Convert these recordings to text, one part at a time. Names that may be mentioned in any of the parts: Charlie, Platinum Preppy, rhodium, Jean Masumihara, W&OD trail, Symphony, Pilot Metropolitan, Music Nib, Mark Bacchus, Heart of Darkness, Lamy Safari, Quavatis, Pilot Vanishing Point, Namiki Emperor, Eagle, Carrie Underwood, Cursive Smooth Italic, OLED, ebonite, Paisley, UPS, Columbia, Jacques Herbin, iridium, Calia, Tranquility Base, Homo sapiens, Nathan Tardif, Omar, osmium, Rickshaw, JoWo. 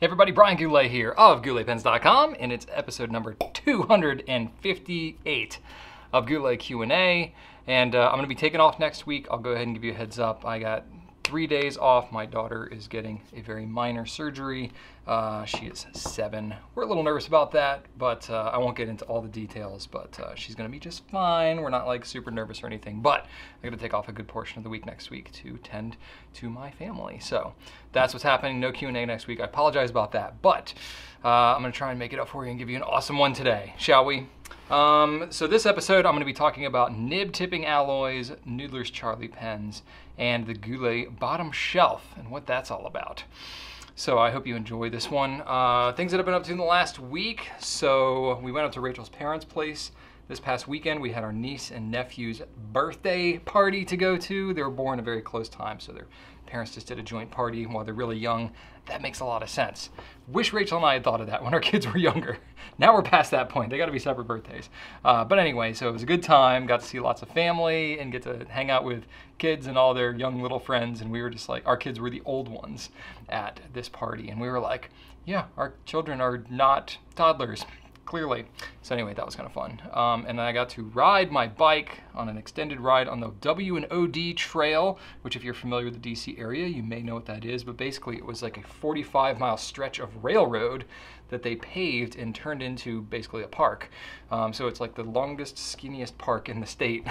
Hey everybody, Brian Goulet here of GouletPens.com, and it's episode number 258 of Goulet Q&A, and I'm going to be taking off next week. I'll go ahead and give you a heads up. I got 3 days off. My daughter is getting a very minor surgery. She is 7. We're a little nervous about that, but I won't get into all the details, but she's going to be just fine. We're not like super nervous or anything, but I'm going to take off a good portion of the week next week to tend to my family. So that's what's happening. No Q&A next week. I apologize about that, but I'm going to try and make it up for you and give you an awesome one today, shall we? So this episode, I'm going to be talking about nib tipping alloys, Noodler's Charlie pens, and the Goulet bottom shelf and what that's all about. So I hope you enjoy this one. Things that I've been up to in the last week. So we went up to Rachel's parents' place this past weekend. We had our niece and nephew's birthday party to go to. They were born a very close time, so their parents just did a joint party while they're really young. That makes a lot of sense. Wish Rachel and I had thought of that when our kids were younger. Now we're past that point. They gotta be separate birthdays. But anyway, so it was a good time. Got to see lots of family and get to hang out with kids and all their young little friends. And we were just like, our kids were the old ones at this party. And we were like, yeah, our children are not toddlers. Clearly. So anyway, that was kind of fun. And then I got to ride my bike on an extended ride on the W&OD trail, which if you're familiar with the DC area, you may know what that is, but basically it was like a 45-mile stretch of railroad that they paved and turned into basically a park. So it's like the longest, skinniest park in the state.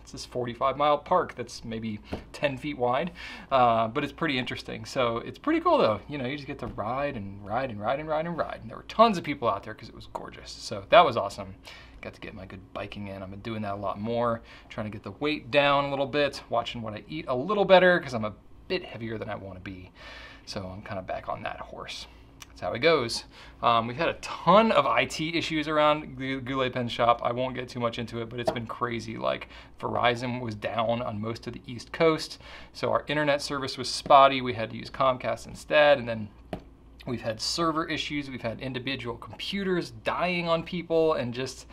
It's this 45-mile park that's maybe 10 feet wide, but it's pretty interesting. So it's pretty cool though. You know, you just get to ride and ride and ride and ride and ride. And there were tons of people out there because it was gorgeous. So that was awesome. Got to get my good biking in. I've been doing that a lot more, trying to get the weight down a little bit, watching what I eat a little better because I'm a bit heavier than I want to be. So I'm kind of back on that horse. That's how it goes. We've had a ton of IT issues around the Goulet Pen shop. I won't get too much into it, but it's been crazy. Like Verizon was down on most of the East Coast. So our internet service was spotty. We had to use Comcast instead, and then we've had server issues, we've had individual computers dying on people, and just,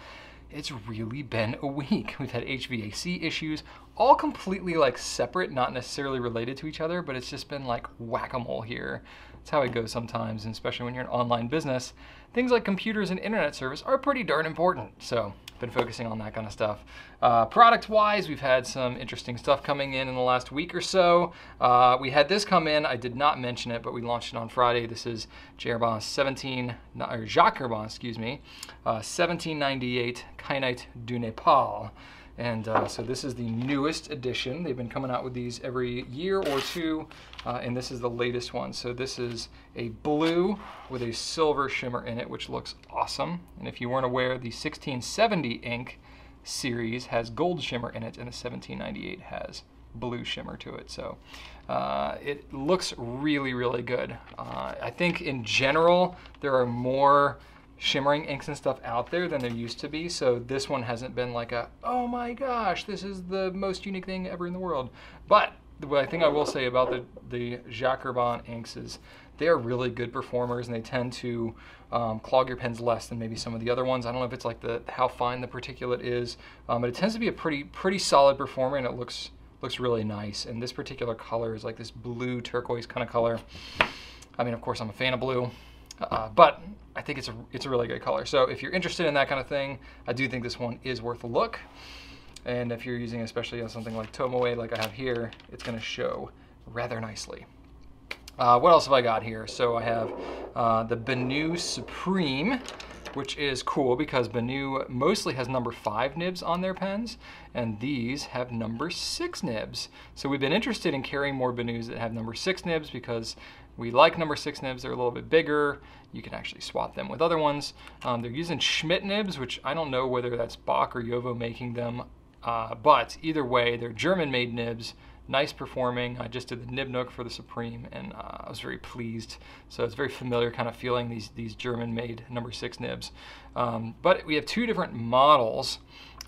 it's really been a week. We've had HVAC issues, all completely like separate, not necessarily related to each other, but it's just been like whack-a-mole here. That's how it goes sometimes, and especially when you're an online business. Things like computers and internet service are pretty darn important, so been focusing on that kind of stuff. Product-wise, we've had some interesting stuff coming in the last week or so. We had this come in. I did not mention it, but we launched it on Friday. This is Jacques Herbin, excuse me, 1798 Kainite du Nepal. And so this is the newest edition. They've been coming out with these every year or two, and this is the latest one. So this is a blue with a silver shimmer in it, which looks awesome. And if you weren't aware, the 1670 ink series has gold shimmer in it, and the 1798 has blue shimmer to it. So it looks really, really good. I think in general, there are more shimmering inks and stuff out there than there used to be. So this one hasn't been like a, oh my gosh, this is the most unique thing ever in the world. But the thing I will say about the Jacques Arban inks is they are really good performers, and they tend to clog your pens less than maybe some of the other ones. I don't know if it's like the how fine the particulate is, but it tends to be a pretty solid performer, and it looks really nice. And this particular color is like this blue turquoise kind of color. I mean, of course, I'm a fan of blue. But I think it's a really good color. So if you're interested in that kind of thing, I do think this one is worth a look. And if you're using especially something like Tomoe, like I have here, it's going to show rather nicely. What else have I got here? So I have the Benu Supreme, which is cool because Benu mostly has number 5 nibs on their pens, and these have number 6 nibs. So we've been interested in carrying more Benus that have number 6 nibs because we like number 6 nibs. They're a little bit bigger. You can actually swap them with other ones. They're using Schmidt nibs, which I don't know whether that's Bach or JoWo making them, but either way, they're German-made nibs. Nice performing. I just did the Nib Nook for the Supreme, and I was very pleased. So it's a very familiar kind of feeling, these German-made number 6 nibs. But we have two different models,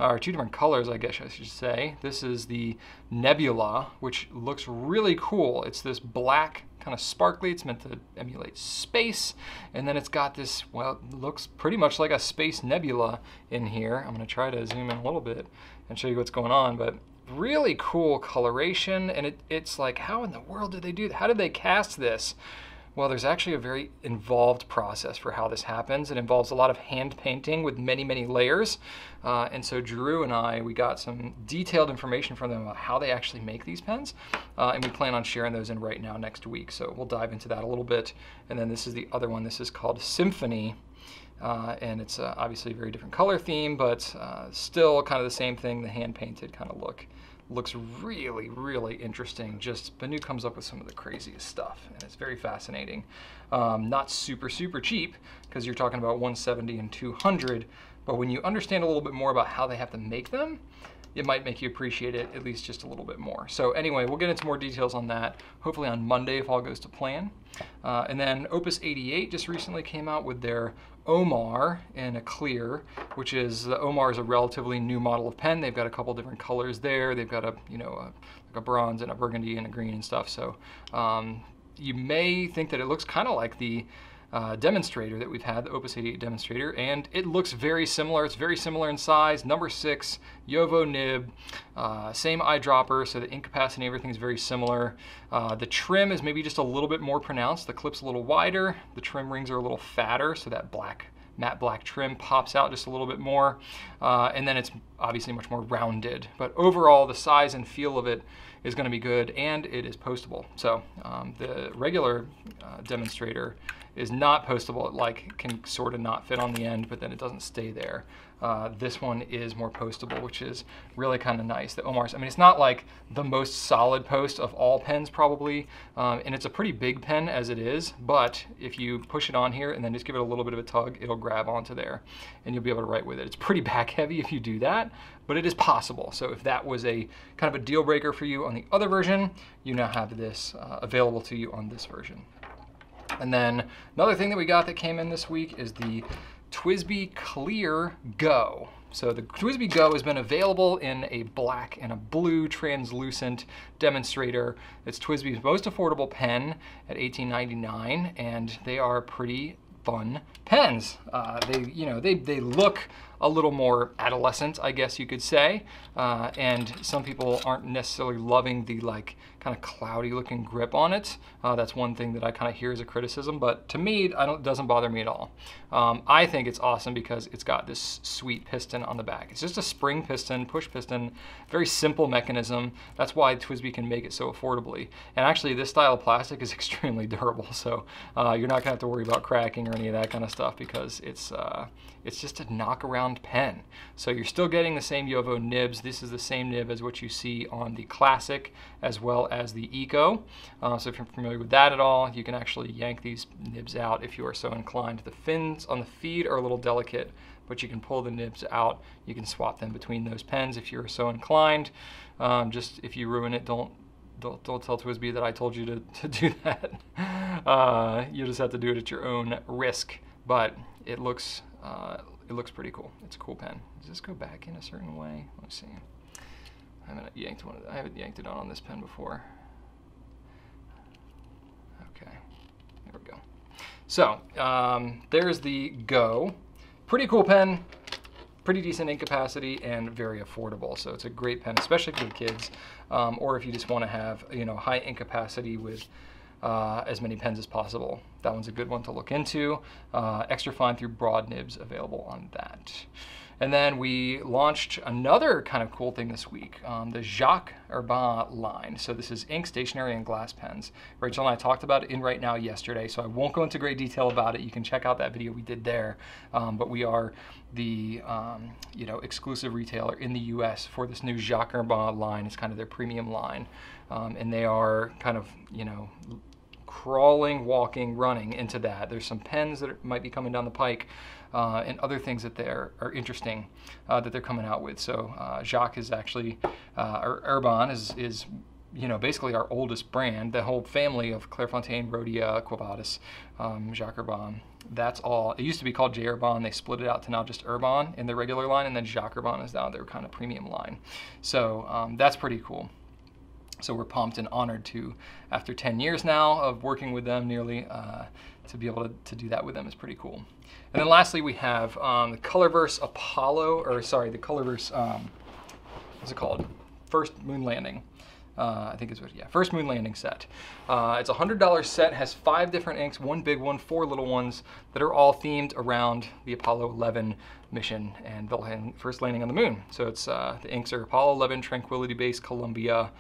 or two different colors, I guess I should say. This is the Nebula, which looks really cool. It's this black kind of sparkly. It's meant to emulate space. And then it's got this, well, it looks pretty much like a space nebula in here. I'm going to try to zoom in a little bit and show you what's going on, but really cool coloration. And it's like, how in the world did they do that? How did they cast this? Well, there's actually a very involved process for how this happens. It involves a lot of hand painting with many, many layers. And so Drew and I, we got some detailed information from them about how they actually make these pens. And we plan on sharing those in right now next week. So we'll dive into that a little bit. And then this is the other one. This is called Symphony. And it's obviously a very different color theme, but still kind of the same thing, the hand-painted kind of look. Looks really, really interesting. Just Benu comes up with some of the craziest stuff, and it's very fascinating. Not super, super cheap, because you're talking about 170 and 200, but when you understand a little bit more about how they have to make them, it might make you appreciate it at least just a little bit more. So anyway, we'll get into more details on that, hopefully on Monday if all goes to plan. And then Opus 88 just recently came out with their Omar in a clear, which is, the Omar is a relatively new model of pen. They've got a couple different colors there. They've got like a bronze and a burgundy and a green and stuff. So you may think that it looks kind of like the demonstrator that we've had, the Opus 88 demonstrator, and it looks very similar. It's very similar in size, number 6, JoWo nib, same eyedropper, so the ink capacity and everything is very similar. The trim is maybe just a little bit more pronounced. The clip's a little wider, the trim rings are a little fatter, so that matte black trim pops out just a little bit more, and then it's obviously much more rounded. But overall, the size and feel of it is going to be good, and it is postable. So the regular demonstrator is not postable. It can sort of not fit on the end, but then it doesn't stay there. This one is more postable, which is really kind of nice. The Omar's, I mean, it's not like the most solid post of all pens probably, and it's a pretty big pen as it is, but if you push it on here and then just give it a little bit of a tug, it'll grab onto there and you'll be able to write with it. It's pretty back heavy if you do that, but it is possible. So if that was a kind of a deal breaker for you on the other version, you now have this available to you on this version. And then another thing that we got that came in this week is the TWSBI Clear Go. So the TWSBI Go has been available in a black and a blue translucent demonstrator. It's TWSBI's most affordable pen at $18.99, and they are pretty fun pens. They look a little more adolescent, I guess you could say. And some people aren't necessarily loving the kind of cloudy looking grip on it. That's one thing that I kind of hear as a criticism, but to me, it doesn't bother me at all. I think it's awesome because it's got this sweet piston on the back. It's just a spring piston, push piston, very simple mechanism. That's why TWSBI can make it so affordably. And actually this style of plastic is extremely durable. So you're not gonna have to worry about cracking or any of that kind of stuff because it's just a knock around pen. So you're still getting the same JoWo nibs. This is the same nib as what you see on the Classic as well as the Eco. So if you're familiar with that at all, you can actually yank these nibs out if you are so inclined. The fins on the feed are a little delicate, but you can pull the nibs out. You can swap them between those pens if you're so inclined. Just if you ruin it, don't tell TWSBI that I told you to do that. You just have to do it at your own risk, but it looks it looks pretty cool. It's a cool pen. Does this go back in a certain way? Let's see. I haven't yanked it on this pen before. Okay, there we go. So there's the Go. Pretty cool pen, pretty decent ink capacity, and very affordable. So it's a great pen, especially for the kids, or if you just want to have high ink capacity with as many pens as possible. That one's a good one to look into. Extra fine through broad nibs available on that. And then we launched another kind of cool thing this week, the Jacques Arban line. So this is ink, stationery, and glass pens. Rachel and I talked about it in Right Now yesterday, so I won't go into great detail about it. You can check out that video we did there. But we are the exclusive retailer in the U.S. for this new Jacques Arban line. It's kind of their premium line, and they are kind of crawling, walking, running into that. There's some pens that might be coming down the pike. And other things that are interesting that they're coming out with. So Jacques is actually, or Arban is basically our oldest brand. The whole family of Clairefontaine, Rhodia, Quavatis, Jacques Arban. That's all. It used to be called J. Arban. They split it out to now just Arban in their regular line, and then Jacques Arban is now their kind of premium line. So that's pretty cool. So we're pumped and honored to, after 10 years now of working with them nearly, to be able to do that with them is pretty cool. And then lastly, we have the Colorverse Apollo, or sorry, the Colorverse, what's it called? First moon landing. I think it's what, yeah, first moon landing set. It's a $100 set, has 5 different inks, 1 big one, 4 little ones that are all themed around the Apollo 11 mission and the first landing on the moon. So it's, the inks are Apollo 11, Tranquility Base, Columbia,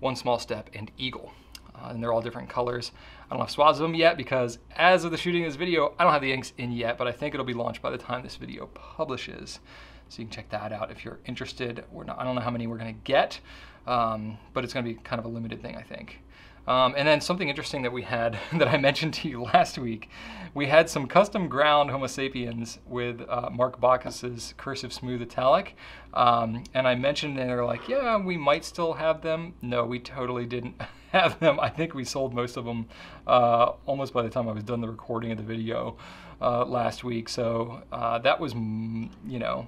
One Small Step, and Eagle. And they're all different colors. I don't have swaths of them yet because as of the shooting of this video, I don't have the inks in yet, but I think it'll be launched by the time this video publishes. So you can check that out if you're interested. We're not, I don't know how many we're gonna get, but it's gonna be kind of a limited thing, I think. And then something interesting that we had that I mentioned to you last week, we had some custom ground Homo sapiens with Mark Bacchus's cursive smooth italic. And I mentioned, and they're like, yeah, we might still have them. No, we totally didn't have them. I think we sold most of them almost by the time I was done the recording of the video last week. So that was, you know,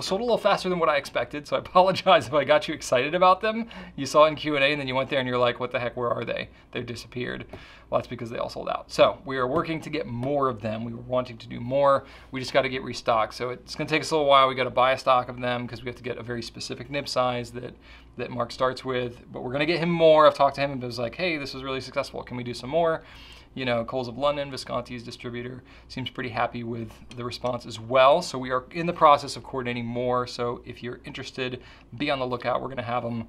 sold a little faster than what I expected, so I apologize if I got you excited about them. You saw in Q&A and then you went there and you're like, what the heck, where are they? They've disappeared. Well, that's because they all sold out. So we are working to get more of them. We were wanting to do more. We just got to get restocked. So it's going to take us a little while. We got to buy a stock of them because we have to get a very specific nib size that Mark starts with, but we're going to get him more. I've talked to him and was like, hey, this was really successful. Can we do some more? You know, Coles of London, Visconti's distributor, seems pretty happy with the response as well. So we are in the process of coordinating more. So if you're interested, be on the lookout. We're going to have them,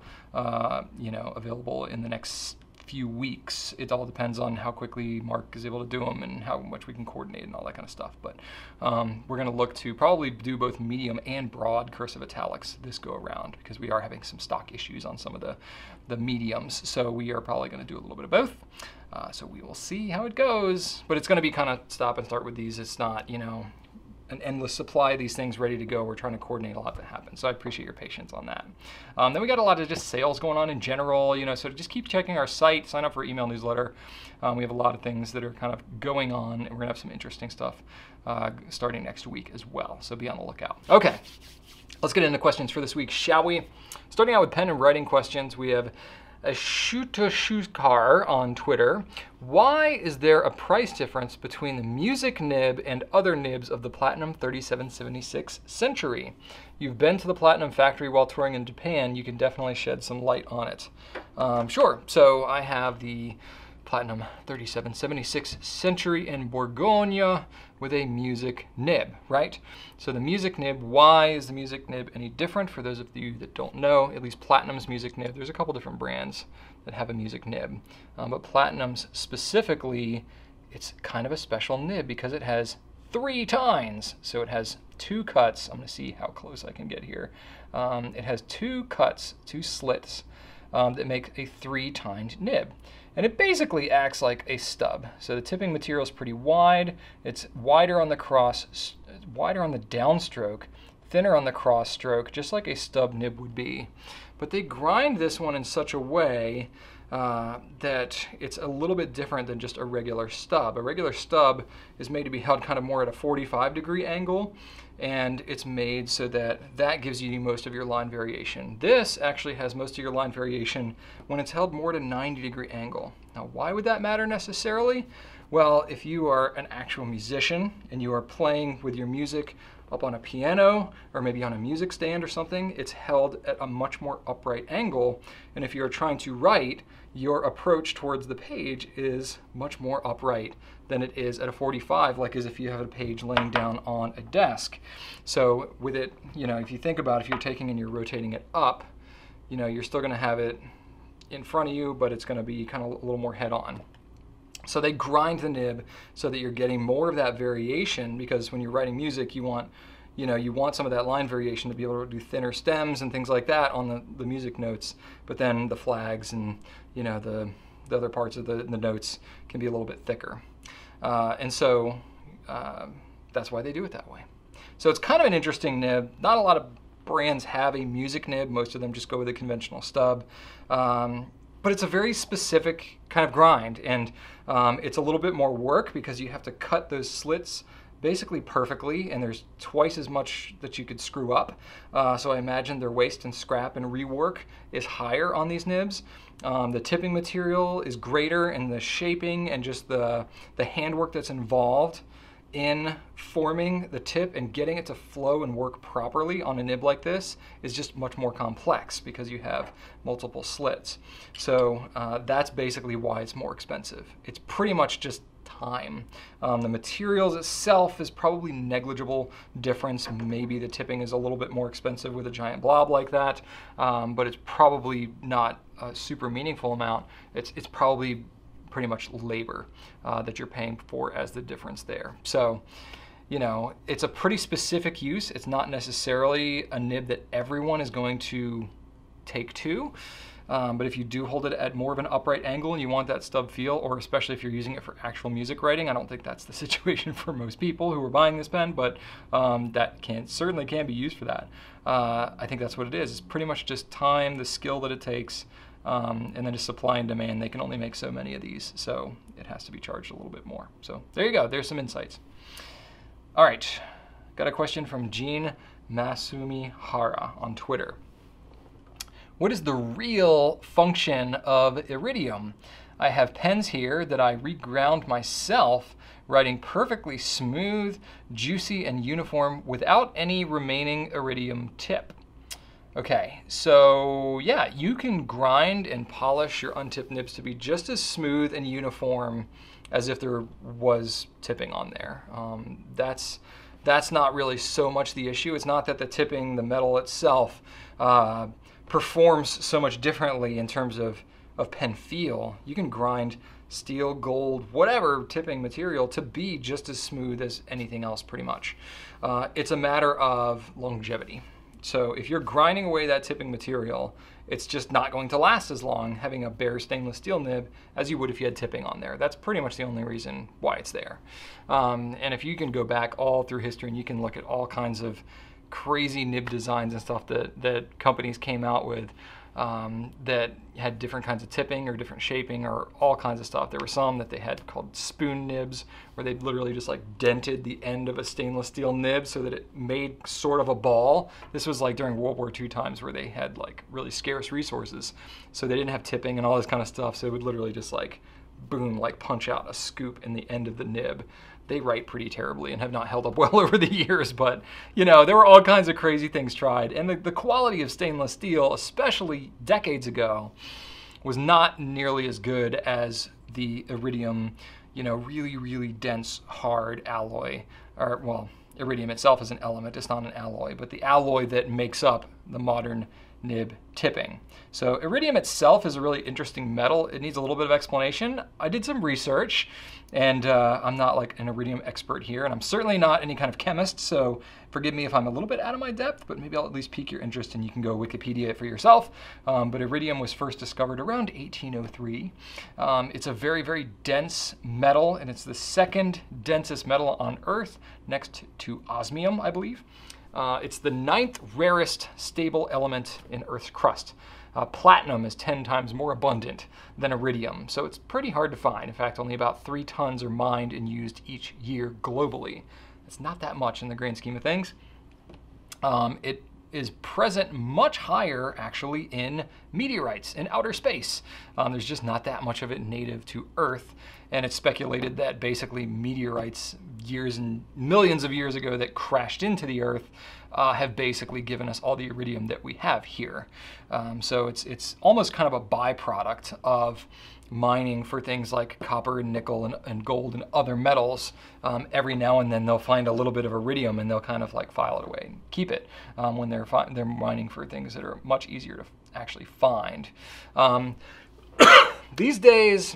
you know, available in the next few weeks. It all depends on how quickly Mark is able to do them and how much we can coordinate and all that kind of stuff. But we're going to look to probably do both medium and broad cursive italics this go around because we are having some stock issues on some of the mediums. So we are probably going to do a little bit of both. So we will see how it goes, but it's going to be kind of stop and start with these. It's not, you know, an endless supply of these things ready to go. We're trying to coordinate a lot that happens. So I appreciate your patience on that. Then we got a lot of just sales going on in general, you know, so just keep checking our site, sign up for email newsletter. We have a lot of things that are kind of going on and we're gonna have some interesting stuff starting next week as well. So be on the lookout. Okay, let's get into questions for this week, shall we? Starting out with pen and writing questions, we have a Shutoshukar on Twitter. Why is there a price difference between the Music Nib and other nibs of the Platinum 3776 Century? You've been to the Platinum factory while touring in Japan. You can definitely shed some light on it. Sure, so I have the Platinum 3776 Century in Borgogna with a Music Nib, right? So the Music Nib, why is the Music Nib any different? For those of you that don't know, at least Platinum's Music Nib, there's a couple different brands that have a Music Nib, but Platinum's specifically, it's kind of a special nib because it has 3 tines. So it has 2 cuts. I'm gonna see how close I can get here. It has 2 cuts, 2 slits that make a 3-tined nib. And it basically acts like a stub. So the tipping material is pretty wide. It's wider on the cross, wider on the downstroke, thinner on the cross stroke, just like a stub nib would be. But they grind this one in such a way that it's a little bit different than just a regular stub. A regular stub is made to be held kind of more at a 45-degree angle, and it's made so that that gives you most of your line variation. This actually has most of your line variation when it's held more at a 90-degree angle. Now, why would that matter necessarily? Well, if you are an actual musician and you are playing with your music up on a piano or maybe on a music stand or something, it's held at a much more upright angle. And if you're trying to write, your approach towards the page is much more upright than it is at a 45, like as if you have a page laying down on a desk. So with it, you know, if you think about if you're taking and you're rotating it up, you know, you're still gonna have it in front of you, but it's gonna be kind of a little more head on. So they grind the nib so that you're getting more of that variation because when you're writing music, you want, you know, you want some of that line variation to be able to do thinner stems and things like that on the music notes, but then the flags and, you know, the other parts of the notes can be a little bit thicker. And so that's why they do it that way. So it's kind of an interesting nib. Not a lot of brands have a music nib. Most of them just go with a conventional stub. But it's a very specific kind of grind, and it's a little bit more work because you have to cut those slits basically perfectly, and there's twice as much that you could screw up. So I imagine their waste and scrap and rework is higher on these nibs. The tipping material is greater, and the shaping and just the handwork that's involved in forming the tip and getting it to flow and work properly on a nib like this is just much more complex because you have multiple slits. So that's basically why it's more expensive. It's pretty much just time. The materials itself is probably negligible difference. Maybe the tipping is a little bit more expensive with a giant blob like that, but it's probably not a super meaningful amount. It's probably pretty much labor that you're paying for as the difference there. So, you know, it's a pretty specific use. It's not necessarily a nib that everyone is going to take to. But if you do hold it at more of an upright angle and you want that stub feel, or especially if you're using it for actual music writing, I don't think that's the situation for most people who are buying this pen, but that certainly can be used for that. I think that's what it is. It's pretty much just time, the skill that it takes, and then just supply and demand. They can only make so many of these, so it has to be charged a little bit more. So there you go. There's some insights. All right. Got a question from Jean Masumihara on Twitter. What is the real function of iridium? I have pens here that I reground myself, writing perfectly smooth, juicy, and uniform without any remaining iridium tip. Okay, so yeah, you can grind and polish your untipped nibs to be just as smooth and uniform as if there was tipping on there. That's not really so much the issue. It's not that the tipping, the metal itself, performs so much differently in terms of pen feel. You can grind steel, gold, whatever tipping material to be just as smooth as anything else pretty much. It's a matter of longevity. So if you're grinding away that tipping material, it's just not going to last as long having a bare stainless steel nib as you would if you had tipping on there. That's pretty much the only reason why it's there. And if you can go back all through history and you can look at all kinds of crazy nib designs and stuff that companies came out with that had different kinds of tipping or different shaping or all kinds of stuff. There were some that they had called spoon nibs, where they literally just like dented the end of a stainless steel nib so that it made sort of a ball. This was like during World War II times where they had like really scarce resources. So they didn't have tipping and all this kind of stuff. So it would literally just like, boom, like punch out a scoop in the end of the nib. They write pretty terribly and have not held up well over the years, but you know, there were all kinds of crazy things tried. And the quality of stainless steel, especially decades ago, was not nearly as good as the iridium, you know, really, really dense, hard alloy. Or, well, iridium itself is an element, it's not an alloy, but the alloy that makes up the modern nib tipping. So iridium itself is a really interesting metal. It needs a little bit of explanation. I did some research, and I'm not like an iridium expert here, and I'm certainly not any kind of chemist, so forgive me if I'm a little bit out of my depth, but maybe I'll at least pique your interest and you can go Wikipedia it for yourself. But iridium was first discovered around 1803. It's a very, very dense metal, and it's the second densest metal on Earth, next to osmium, I believe. It's the 9th rarest stable element in Earth's crust. Platinum is 10 times more abundant than iridium, so it's pretty hard to find. In fact, only about 3 tons are mined and used each year globally. It's not that much in the grand scheme of things. It is present much higher, actually, in meteorites, in outer space. There's just not that much of it native to Earth, and it's speculated that basically meteorites years and millions of years ago that crashed into the Earth have basically given us all the iridium that we have here. So it's almost kind of a byproduct of mining for things like copper and nickel and gold and other metals. Every now and then they'll find a little bit of iridium and they'll kind of like file it away and keep it when they're mining for things that are much easier to actually find. These days,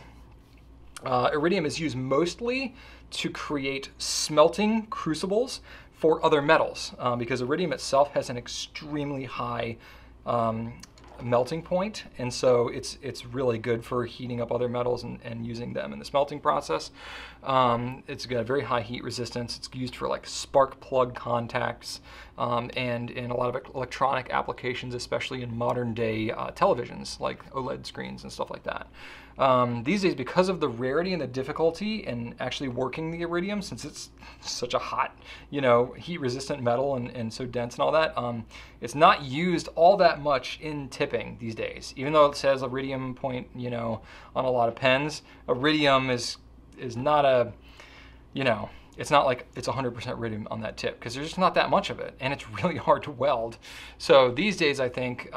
iridium is used mostly to create smelting crucibles for other metals because iridium itself has an extremely high melting point, and so it's really good for heating up other metals and using them in the smelting process. It's got a very high heat resistance. It's used for like spark plug contacts and in a lot of electronic applications, especially in modern day televisions like OLED screens and stuff like that. These days, because of the rarity and the difficulty in actually working the iridium, since it's such a hot, you know, heat-resistant metal and so dense and all that, it's not used all that much in tipping these days. Even though it says iridium point, you know, on a lot of pens, iridium is not a, you know, it's not like it's 100% iridium on that tip because there's just not that much of it, and it's really hard to weld. So these days, I think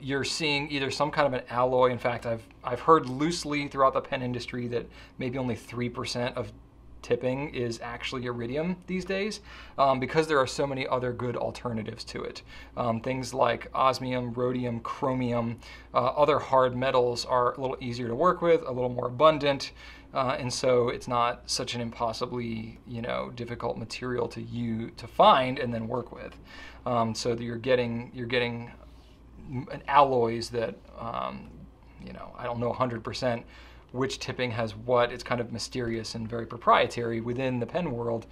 you're seeing either some kind of an alloy. In fact, I've heard loosely throughout the pen industry that maybe only 3% of tipping is actually iridium these days, because there are so many other good alternatives to it. Things like osmium, rhodium, chromium, other hard metals are a little easier to work with, a little more abundant, and so it's not such an impossibly, you know, difficult material to find and then work with. So that you're getting alloys that you know, I don't know 100%. Which tipping has what. It's kind of mysterious and very proprietary within the pen world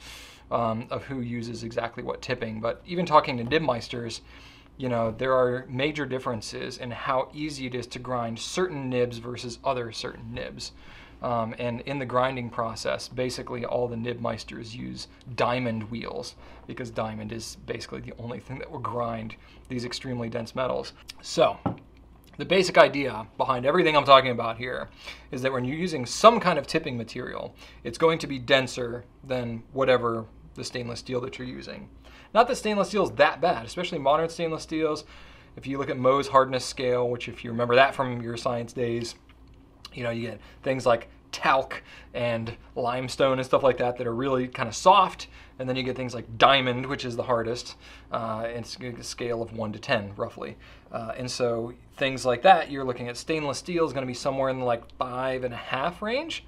of who uses exactly what tipping. But even talking to nibmeisters, you know, there are major differences in how easy it is to grind certain nibs versus other certain nibs. And in the grinding process, basically all the nibmeisters use diamond wheels because diamond is basically the only thing that will grind these extremely dense metals. So the basic idea behind everything I'm talking about here is that when you're using some kind of tipping material, it's going to be denser than whatever the stainless steel that you're using. Not that stainless steel is that bad, especially modern stainless steels. If you look at Mohs hardness scale, which if you remember that from your science days, you know, you get things like talc and limestone and stuff like that that are really kind of soft, and then you get things like diamond, which is the hardest, and it's a scale of 1 to 10 roughly, and so things like that, you're looking at stainless steel is going to be somewhere in the like 5.5 range,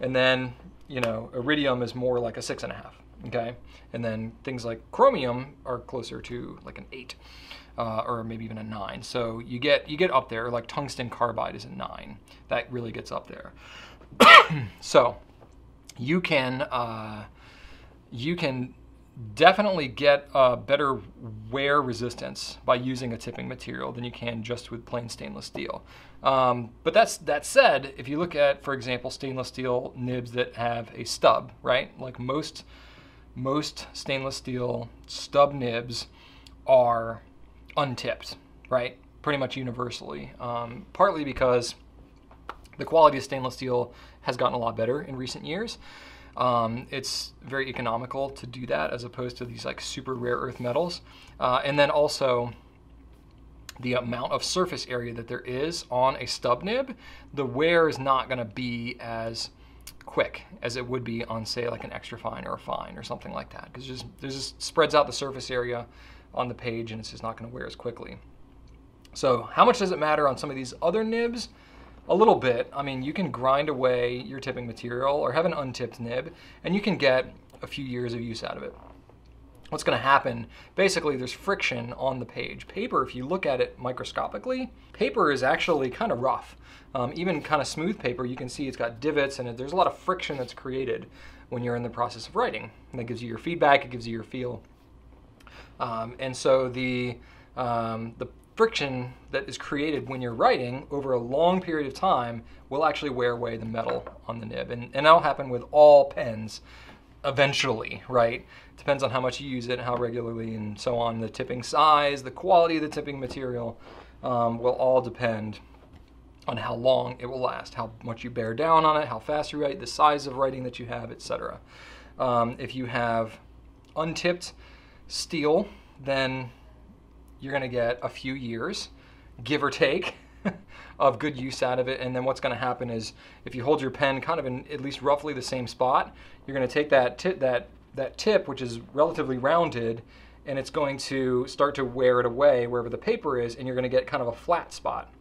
and then, you know, iridium is more like a 6.5, okay, and then things like chromium are closer to like an 8, or maybe even a 9. So you get up there, like tungsten carbide is a 9. That really gets up there. So you can definitely get a better wear resistance by using a tipping material than you can just with plain stainless steel. But that said, if you look at, for example, stainless steel nibs that have a stub, right? Like most stainless steel stub nibs are untipped, right? Pretty much universally, partly because the quality of stainless steel has gotten a lot better in recent years. It's very economical to do that as opposed to these like super rare earth metals. And then also the amount of surface area that there is on a stub nib, the wear is not going to be as quick as it would be on, say, like an extra fine or a fine or something like that, because it just spreads out the surface area on the page and it's just not going to wear as quickly. So how much does it matter on some of these other nibs? A little bit. I mean, you can grind away your tipping material or have an untipped nib and you can get a few years of use out of it. What's going to happen, basically, there's friction on the page. Paper, if you look at it microscopically, paper is actually kind of rough. Even kind of smooth paper, you can see it's got divots and there's a lot of friction that's created when you're in the process of writing. And that gives you your feedback, it gives you your feel. And so the friction that is created when you're writing over a long period of time will actually wear away the metal on the nib. And that'll happen with all pens eventually, right? Depends on how much you use it, how regularly, and so on. The tipping size, the quality of the tipping material will all depend on how long it will last, how much you bear down on it, how fast you write, the size of writing that you have, etc. If you have untipped steel, then you're going to get a few years, give or take, of good use out of it. And then what's going to happen is if you hold your pen kind of in at least roughly the same spot, you're going to take that tip, which is relatively rounded, and it's going to start to wear it away wherever the paper is, and you're going to get kind of a flat spot,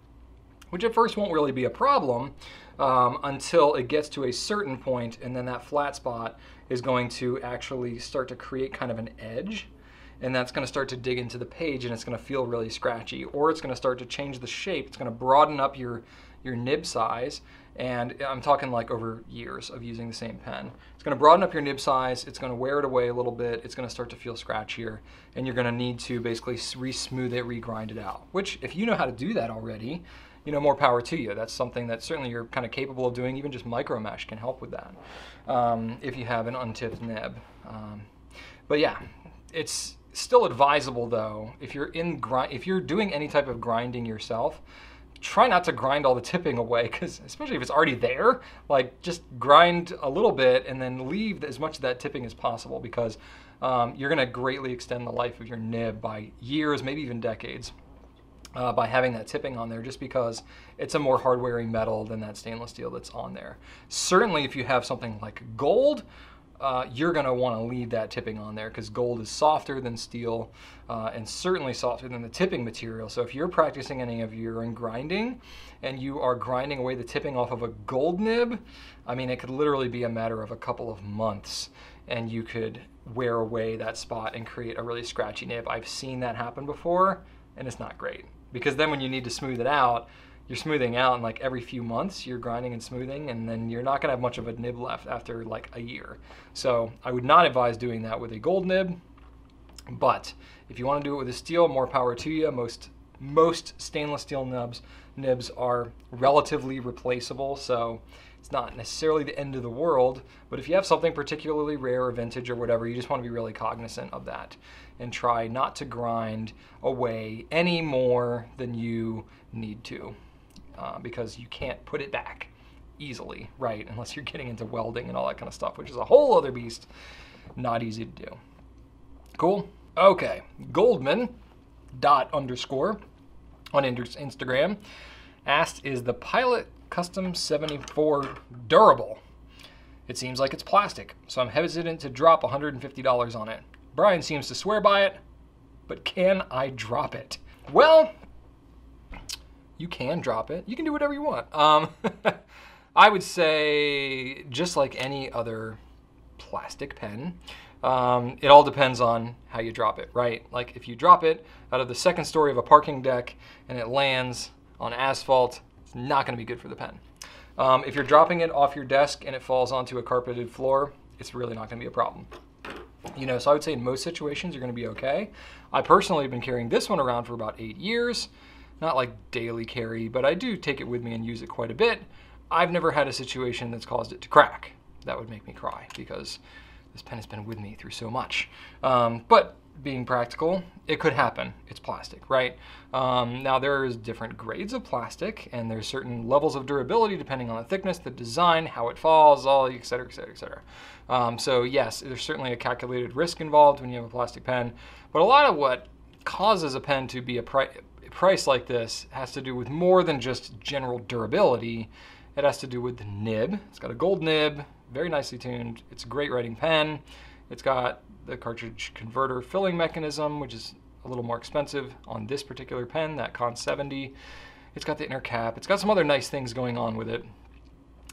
which at first won't really be a problem until it gets to a certain point, and then that flat spot is going to actually start to create kind of an edge. And that's going to start to dig into the page and it's going to feel really scratchy, or it's going to start to change the shape. It's going to broaden up your nib size, and I'm talking like over years of using the same pen. It's going to broaden up your nib size, it's going to wear it away a little bit, it's going to start to feel scratchier, and you're going to need to basically re-smooth it, re-grind it out, which if you know how to do that already, you know, more power to you. That's something that certainly you're kind of capable of doing. Even just micro mesh can help with that if you have an untipped nib. But yeah, it's still advisable though, if you're doing any type of grinding yourself, try not to grind all the tipping away, because especially if it's already there, like just grind a little bit and then leave as much of that tipping as possible, because you're going to greatly extend the life of your nib by years, maybe even decades, by having that tipping on there, just because it's a more hard-wearing metal than that stainless steel that's on there. Certainly if you have something like gold, you're going to want to leave that tipping on there, because gold is softer than steel, and certainly softer than the tipping material. So if you're practicing any of your own grinding and you are grinding away the tipping off of a gold nib, I mean, it could literally be a matter of a couple of months and you could wear away that spot and create a really scratchy nib. I've seen that happen before, and it's not great, because then when you need to smooth it out, you're smoothing out, and like every few months you're grinding and smoothing, and then you're not gonna have much of a nib left after like a year. So I would not advise doing that with a gold nib, but if you want to do it with a steel, more power to you. Most stainless steel nibs are relatively replaceable, so it's not necessarily the end of the world, but if you have something particularly rare or vintage or whatever, you just want to be really cognizant of that and try not to grind away any more than you need to, because you can't put it back easily, right? Unless you're getting into welding and all that kind of stuff, which is a whole other beast, not easy to do. Cool? Okay, Goldman__ on Instagram asked, is the Pilot Custom 74 durable? It seems like it's plastic, so I'm hesitant to drop $150 on it. Brian seems to swear by it, but can I drop it? Well, you can drop it. You can do whatever you want. I would say, just like any other plastic pen, it all depends on how you drop it, right? Like if you drop it out of the second story of a parking deck and it lands on asphalt, not going to be good for the pen. If you're dropping it off your desk and it falls onto a carpeted floor, it's really not going to be a problem. You know, so I would say in most situations, you're going to be okay. I personally have been carrying this one around for about 8 years. Not like daily carry, but I do take it with me and use it quite a bit. I've never had a situation that's caused it to crack. That would make me cry, because this pen has been with me through so much. But being practical, it could happen. It's plastic, right? Now there's different grades of plastic, and there's certain levels of durability depending on the thickness, the design, how it falls, all, et cetera, et cetera, et cetera. So yes, there's certainly a calculated risk involved when you have a plastic pen, but a lot of what causes a pen to be a price like this has to do with more than just general durability. It has to do with the nib. It's got a gold nib, very nicely tuned. It's a great writing pen. It's got the cartridge converter filling mechanism, which is a little more expensive on this particular pen, that Con 70. It's got the inner cap. It's got some other nice things going on with it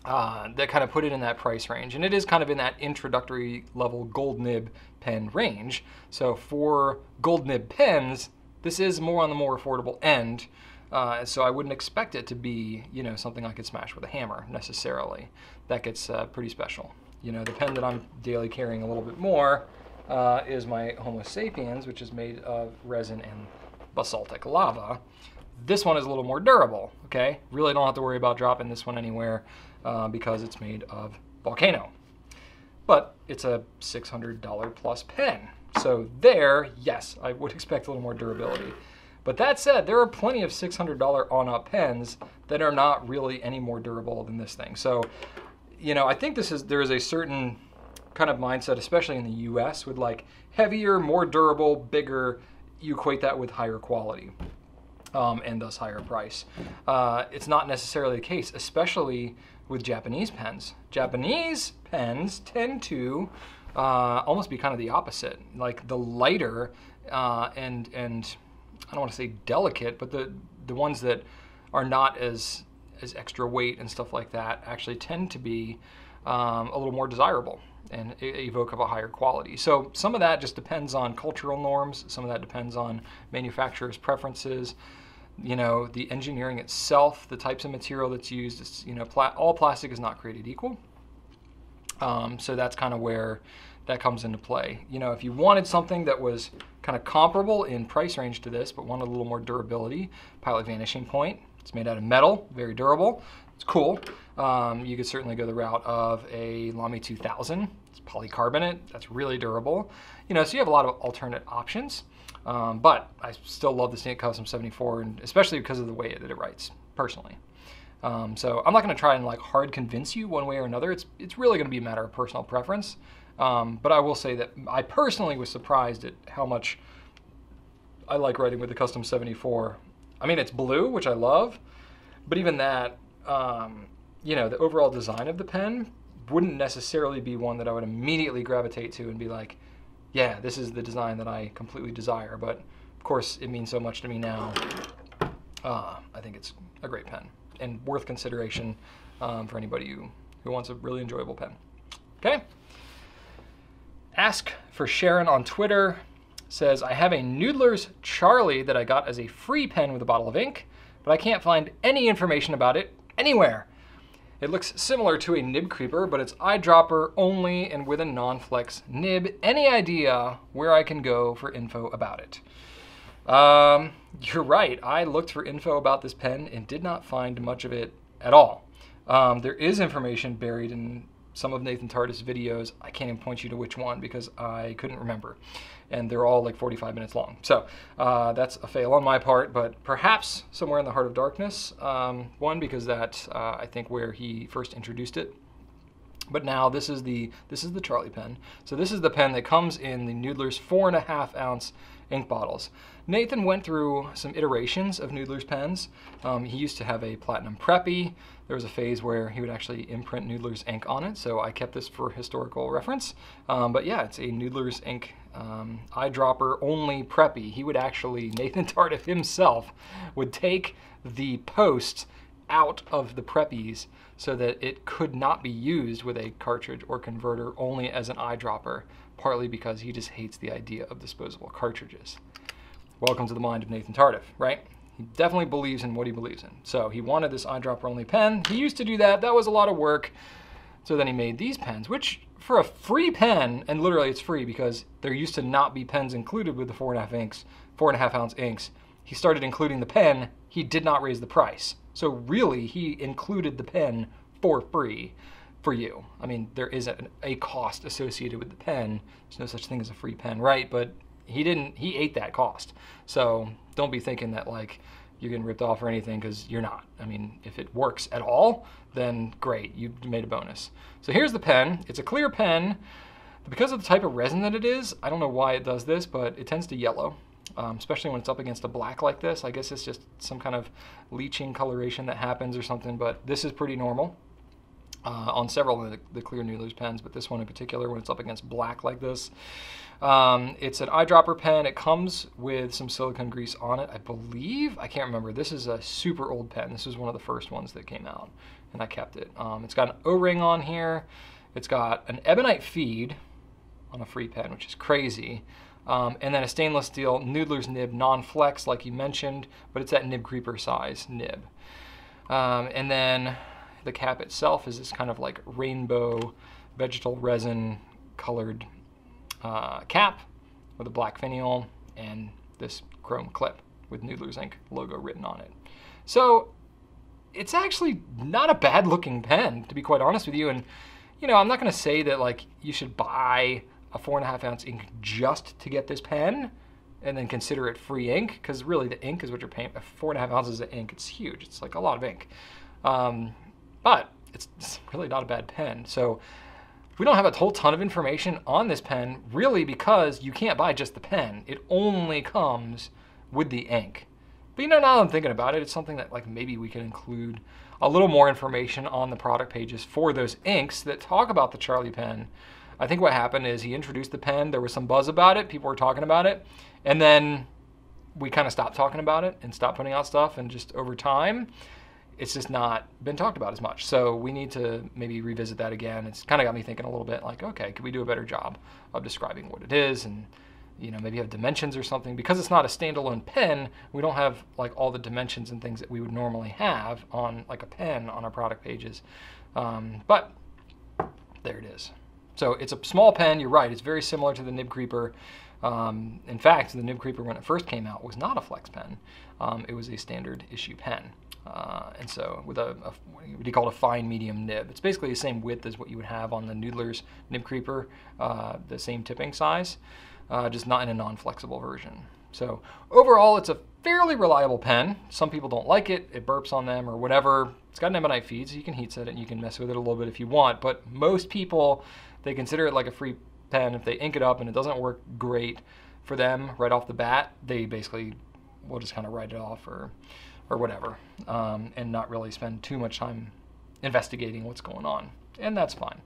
that kind of put it in that price range. And it is kind of in that introductory level gold nib pen range. So for gold nib pens, this is more on the more affordable end. So I wouldn't expect it to be, you know, something I could smash with a hammer necessarily. That gets pretty special. You know, the pen that I'm daily carrying a little bit more is my Homo sapiens, which is made of resin and basaltic lava. This one is a little more durable, okay? Really don't have to worry about dropping this one anywhere because it's made of volcano. But it's a $600 plus pen. So there, yes, I would expect a little more durability. But that said, there are plenty of $600 on-up pens that are not really any more durable than this thing. So, you know, I think there is a certain kind of mindset, especially in the US, with like heavier, more durable, bigger, you equate that with higher quality and thus higher price. It's not necessarily the case, especially with Japanese pens. Japanese pens tend to almost be kind of the opposite, like the lighter and I don't want to say delicate, but the ones that are not as extra weight and stuff like that actually tend to be a little more desirable and evoke of a higher quality. So some of that just depends on cultural norms. Some of that depends on manufacturer's preferences, you know, the engineering itself, the types of material that's used. It's, you know, all plastic is not created equal. So that's kind of where that comes into play. You know, if you wanted something that was kind of comparable in price range to this, but wanted a little more durability, Pilot Vanishing Point. It's made out of metal, very durable. It's cool. You could certainly go the route of a Lamy 2000. It's polycarbonate. That's really durable. You know, so you have a lot of alternate options. But I still love the Custom 74, and especially because of the way that it writes. personally. So I'm not going to try and like hard convince you one way or another. It's really going to be a matter of personal preference. But I will say that I personally was surprised at how much I like writing with the Custom 74. I mean, it's blue, which I love, but even that, you know, the overall design of the pen wouldn't necessarily be one that I would immediately gravitate to and be like, yeah, this is the design that I completely desire. But of course, it means so much to me now. I think it's a great pen and worth consideration for anybody who wants a really enjoyable pen. Okay. Ask for Sharon on Twitter says, I have a Noodler's Charlie that I got as a free pen with a bottle of ink, but I can't find any information about it anywhere. It looks similar to a Nib Creeper, but it's eyedropper only and with a non-flex nib. Any idea where I can go for info about it? You're right. I looked for info about this pen and did not find much of it at all. There is information buried in some of Nathan Tardif's videos. I can't even point you to which one because I couldn't remember. And they're all like 45 minutes long. So that's a fail on my part, but perhaps somewhere in the Heart of Darkness. One, because that's I think where he first introduced it. But now this is the Charlie pen. So this is the pen that comes in the Noodler's 4.5 ounce ink bottles. Nathan went through some iterations of Noodler's pens. He used to have a Platinum Preppy. There was a phase where he would actually imprint Noodler's ink on it, so I kept this for historical reference. But yeah, it's a Noodler's ink eyedropper only Preppy. He would actually, Nathan Tardif himself, would take the post out of the Preppies so that it could not be used with a cartridge or converter, only as an eyedropper, partly because he just hates the idea of disposable cartridges. Welcome to the mind of Nathan Tardif, right? He definitely believes in what he believes in. So he wanted this eyedropper-only pen. He used to do that. That was a lot of work. So then he made these pens, which for a free pen, and literally it's free because there used to not be pens included with the 4.5 ounce inks. He started including the pen. He did not raise the price. So really, he included the pen for free for you. I mean, there is a cost associated with the pen. There's no such thing as a free pen, right? But he ate that cost. So don't be thinking that like you're getting ripped off or anything, because you're not. I mean, if it works at all, then great, you made a bonus. So here's the pen. It's a clear pen. Because of the type of resin that it is, I don't know why it does this, but it tends to yellow. Especially when it's up against a black like this. I guess it's just some kind of leaching coloration that happens or something, but this is pretty normal on several of the clear Noodler's pens, but this one in particular, when it's up against black like this. It's an eyedropper pen. It comes with some silicone grease on it, I believe. I can't remember. This is a super old pen. This is one of the first ones that came out, and I kept it. It's got an O-ring on here. It's got an ebonite feed on a free pen, which is crazy. And then a stainless steel Noodler's nib, non-flex, like you mentioned, but it's that Nib Creeper size nib. And then the cap itself is this kind of like rainbow vegetal resin colored cap with a black finial and this chrome clip with Noodler's ink logo written on it. So it's actually not a bad looking pen, to be quite honest with you. And, you know, I'm not going to say that like you should buy a 4.5 ounce ink just to get this pen and then consider it free ink, because really the ink is what you're paying. 4.5 ounces of ink, it's huge. It's like a lot of ink. But it's really not a bad pen. So we don't have a whole ton of information on this pen, really, because you can't buy just the pen. It only comes with the ink. But you know, now that I'm thinking about it, it's something that like maybe we can include a little more information on the product pages for those inks that talk about the Charlie pen. I think what happened is he introduced the pen, there was some buzz about it, people were talking about it, and then we kind of stopped talking about it and stopped putting out stuff, and just over time, it's just not been talked about as much. So we need to maybe revisit that again. It's kind of got me thinking a little bit like, okay, could we do a better job of describing what it is and, you know, maybe have dimensions or something? Because it's not a standalone pen, we don't have like all the dimensions and things that we would normally have on like a pen on our product pages. But there it is. So it's a small pen, you're right, it's very similar to the Nib Creeper. In fact, the Nib Creeper, when it first came out, was not a flex pen. It was a standard issue pen. And so with what he called a fine medium nib. It's basically the same width as what you would have on the Noodler's Nib Creeper, the same tipping size, just not in a non-flexible version. So overall, it's a fairly reliable pen. Some people don't like it. It burps on them or whatever. It's got an ebonite feed, so you can heat set it and you can mess with it a little bit if you want. But most people, they consider it like a free pen. If they ink it up and it doesn't work great for them right off the bat, they basically will just kind of write it off or whatever, and not really spend too much time investigating what's going on. And that's fine.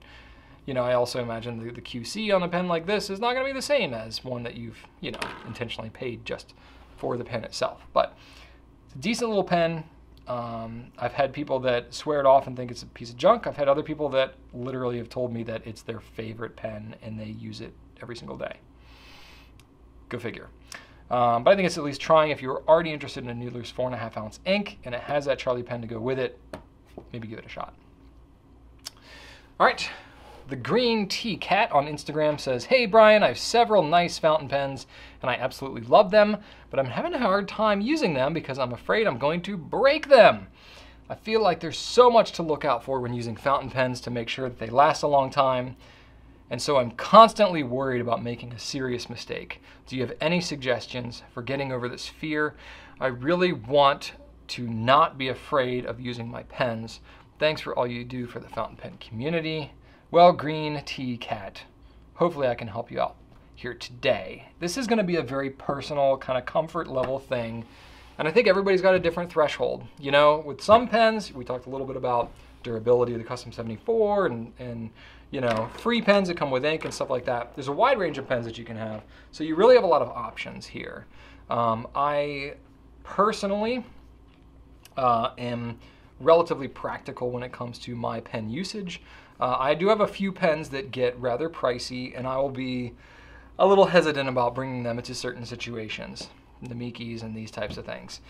You know, I also imagine the QC on a pen like this is not going to be the same as one that you've, you know, intentionally paid just for the pen itself. But it's a decent little pen. I've had people that swear it off and think it's a piece of junk. I've had other people that literally have told me that it's their favorite pen and they use it every single day. Go figure. But I think it's at least trying. If you're already interested in a Noodler's 4.5 ounce ink and it has that Charlie pen to go with it, maybe give it a shot. All right. The Green Tea Cat on Instagram says, "Hey Brian, I have several nice fountain pens and I absolutely love them, but I'm having a hard time using them because I'm afraid I'm going to break them. I feel like there's so much to look out for when using fountain pens to make sure that they last a long time, and so I'm constantly worried about making a serious mistake. Do you have any suggestions for getting over this fear? I really want to not be afraid of using my pens. Thanks for all you do for the fountain pen community." Well, Green Tea Cat, hopefully I can help you out here today. This is going to be a very personal kind of comfort level thing, and I think everybody's got a different threshold. You know, with some pens, we talked a little bit about durability of the Custom 74 and you know, free pens that come with ink and stuff like that. There's a wide range of pens that you can have, so you really have a lot of options here. I personally am relatively practical when it comes to my pen usage. I do have a few pens that get rather pricey, and I will be a little hesitant about bringing them into certain situations, the Mikis and these types of things,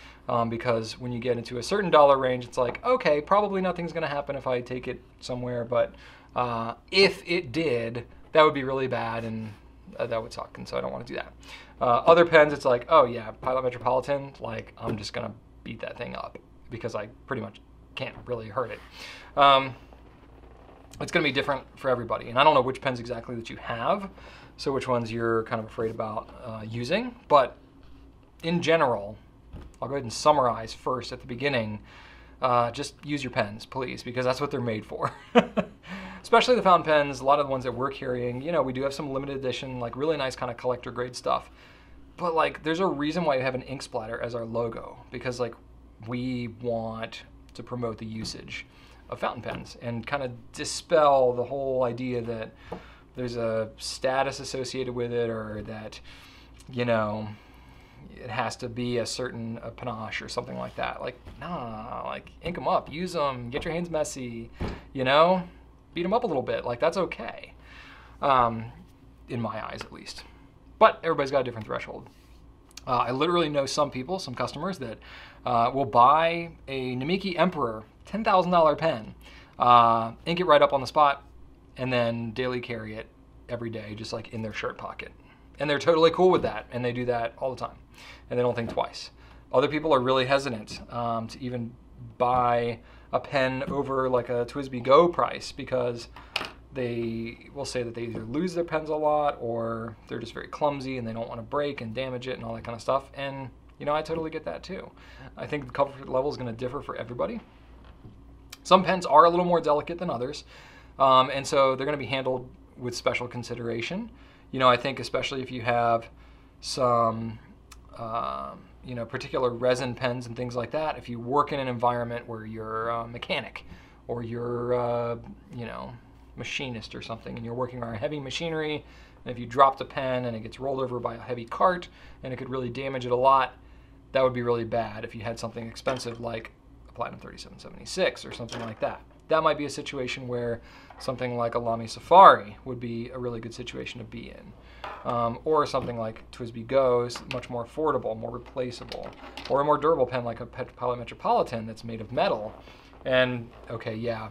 because when you get into a certain dollar range, it's like, okay, probably nothing's going to happen if I take it somewhere, but if it did, that would be really bad, and that would suck, and so I don't want to do that. Other pens, it's like, oh yeah, Pilot Metropolitan, like, I'm just going to beat that thing up, because I pretty much can't really hurt it. It's going to be different for everybody, and I don't know which pens exactly that you have, so which ones you're kind of afraid about using, but in general, I'll go ahead and summarize first at the beginning. Just use your pens, please, because that's what they're made for. Especially the fountain pens, a lot of the ones that we're carrying, you know, we do have some limited edition, like really nice kind of collector grade stuff, but like there's a reason why we have an ink splatter as our logo, because like we want to promote the usage of fountain pens and kind of dispel the whole idea that there's a status associated with it, or that, you know, it has to be a certain panache or something like that. Like, nah, like ink them up, use them, get your hands messy, you know, beat them up a little bit. Like that's okay, in my eyes at least. But everybody's got a different threshold. I literally know some people, some customers that will buy a Namiki Emperor $10,000 pen, ink it right up on the spot, and then daily carry it every day, just like in their shirt pocket. And they're totally cool with that, and they do that all the time, and they don't think twice. Other people are really hesitant to even buy a pen over like a TWSBI Go price, because they will say that they either lose their pens a lot, or they're just very clumsy and they don't want to break and damage it and all that kind of stuff. And you know, I totally get that too. I think the comfort level is going to differ for everybody. Some pens are a little more delicate than others, and so they're going to be handled with special consideration. You know, I think especially if you have some, you know, particular resin pens and things like that, if you work in an environment where you're a mechanic or you're, you know, machinist or something, and you're working on heavy machinery, and if you dropped a pen and it gets rolled over by a heavy cart and it could really damage it a lot, that would be really bad if you had something expensive like Platinum 3776 or something like that. That might be a situation where something like a Lamy Safari would be a really good situation to be in. Or something like TWSBI Go is much more affordable, more replaceable. Or a more durable pen like a Pilot Metropolitan that's made of metal. And okay, yeah,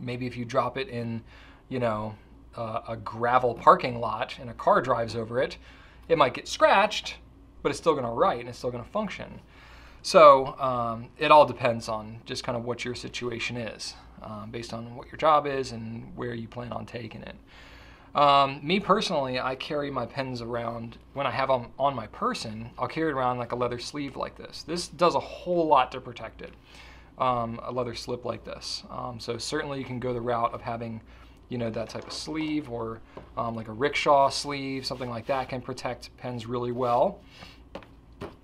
maybe if you drop it in, you know, a gravel parking lot and a car drives over it, it might get scratched, but it's still gonna write and it's still gonna function. So it all depends on just kind of what your situation is, based on what your job is and where you plan on taking it. Me personally, I carry my pens around when I have them on my person. I'll carry it around like a leather sleeve like this. This does a whole lot to protect it, a leather slip like this. So certainly you can go the route of having, you know, that type of sleeve or like a rickshaw sleeve, something like that can protect pens really well.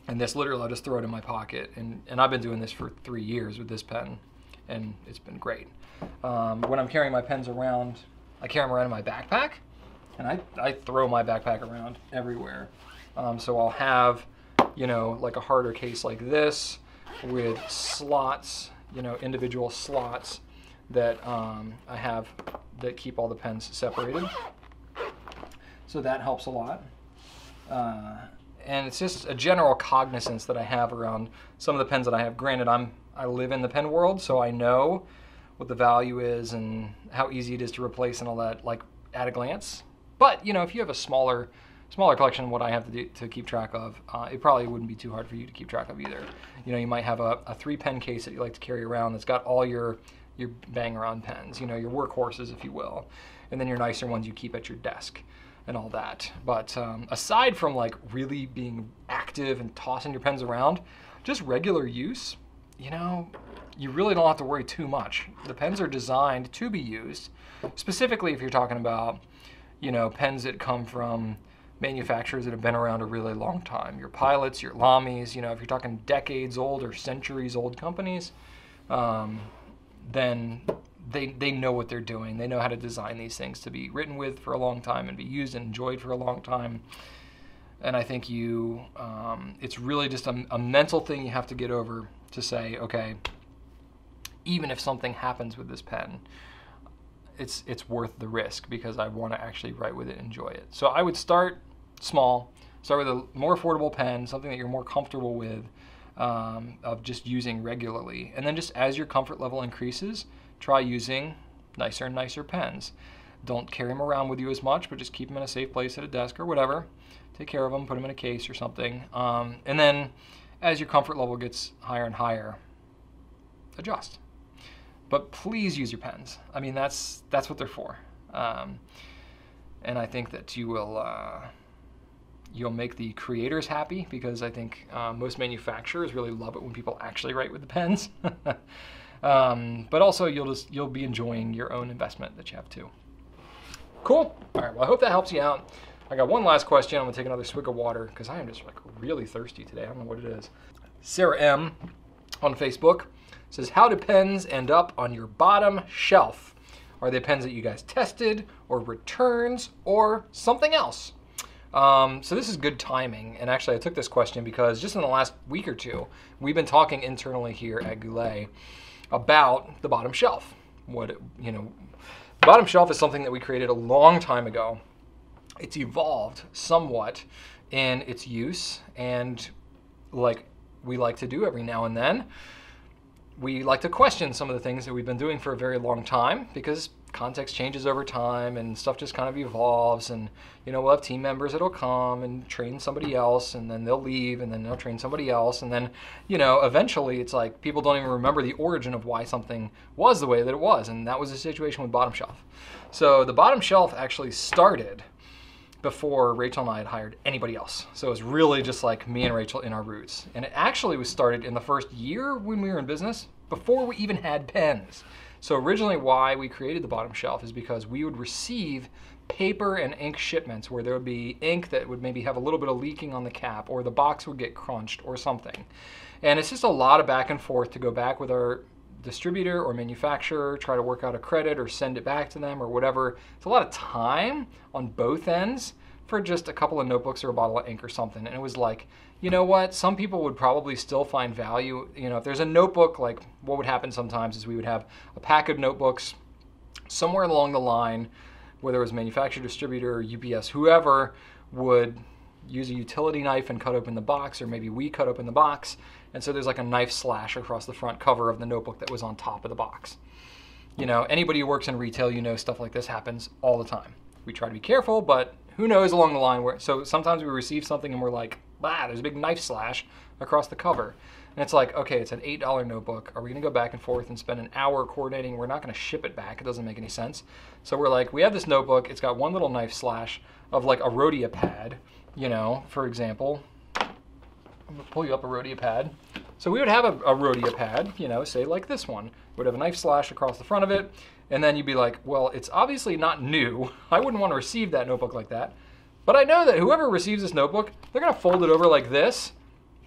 And this literally, I'll just throw it in my pocket. And I've been doing this for 3 years with this pen, and it's been great. When I'm carrying my pens around, I carry them around in my backpack, and I throw my backpack around everywhere. So I'll have, you know, like a harder case like this with slots, you know, individual slots that I have that keep all the pens separated. So that helps a lot. And it's just a general cognizance that I have around some of the pens that I have. Granted, I live in the pen world, so I know what the value is and how easy it is to replace and all that, like at a glance. But you know, if you have a smaller collection, what I have to do to keep track of, it probably wouldn't be too hard for you to keep track of either. You know, you might have a 3-pen case that you like to carry around that's got all your bang-around pens, you know, your workhorses, if you will, and then your nicer ones you keep at your desk and all that. But aside from like really being active and tossing your pens around, just regular use, you know, you really don't have to worry too much. The pens are designed to be used, specifically if you're talking about, you know, pens that come from manufacturers that have been around a really long time. Your Pilots, your Lamis, you know, if you're talking decades old or centuries old companies, then they know what they're doing. They know how to design these things to be written with for a long time and be used and enjoyed for a long time. And I think you, it's really just a mental thing you have to get over to say, okay, even if something happens with this pen, it's worth the risk because I want to actually write with it and enjoy it. So I would start small, start with a more affordable pen, something that you're more comfortable with, of just using regularly. And then just as your comfort level increases, try using nicer and nicer pens. Don't carry them around with you as much, but just keep them in a safe place at a desk or whatever. Take care of them, put them in a case or something. And then as your comfort level gets higher and higher, adjust. But please use your pens. I mean, that's what they're for. And I think that you will, you'll make the creators happy because I think most manufacturers really love it when people actually write with the pens. But also you'll be enjoying your own investment that you have too. Cool. All right, well, I hope that helps you out. I got one last question. I'm gonna take another swig of water because I am just like really thirsty today. I don't know what it is. Sarah M on Facebook says, how do pens end up on your bottom shelf? Are they pens that you guys tested or returns or something else? So this is good timing. And actually I took this question because just in the last week or two, we've been talking internally here at Goulet about the bottom shelf. What, you know, the bottom shelf is something that we created a long time ago. It's evolved somewhat in its use. And like we like to do every now and then, we like to question some of the things that we've been doing for a very long time because context changes over time and stuff just kind of evolves. And, you know, we'll have team members that'll come and train somebody else and then they'll leave and then they'll train somebody else. And then, you know, eventually it's like people don't even remember the origin of why something was the way that it was. And that was the situation with bottom shelf. So the bottom shelf actually started before Rachel and I had hired anybody else. So it was really just like me and Rachel in our roots. And it actually was started in the first year when we were in business, before we even had pens. So originally why we created the bottom shelf is because we would receive paper and ink shipments where there would be ink that would maybe have a little bit of leaking on the cap or the box would get crunched or something. And it's just a lot of back and forth to go back with our distributor or manufacturer, try to work out a credit or send it back to them or whatever. It's a lot of time on both ends for just a couple of notebooks or a bottle of ink or something. And it was like, you know what? Some people would probably still find value. You know, if there's a notebook, like what would happen sometimes is we would have a pack of notebooks somewhere along the line, whether it was manufacturer, distributor, UPS, whoever would use a utility knife and cut open the box, or maybe we cut open the box. And so there's like a knife slash across the front cover of the notebook that was on top of the box. You know, anybody who works in retail, you know, stuff like this happens all the time. We try to be careful, but who knows along the line where, so sometimes we receive something and we're like, ah, there's a big knife slash across the cover. And it's like, okay, it's an $8 notebook. Are we going to go back and forth and spend an hour coordinating? We're not going to ship it back. It doesn't make any sense. So we're like, we have this notebook. It's got one little knife slash of like a Rhodia pad, you know, for example. I'm going to pull you up a Rhodia pad. So we would have a Rhodia pad, you know, say like this one. Would have a knife slash across the front of it. And then you'd be like, well, it's obviously not new. I wouldn't want to receive that notebook like that. But I know that whoever receives this notebook, they're going to fold it over like this.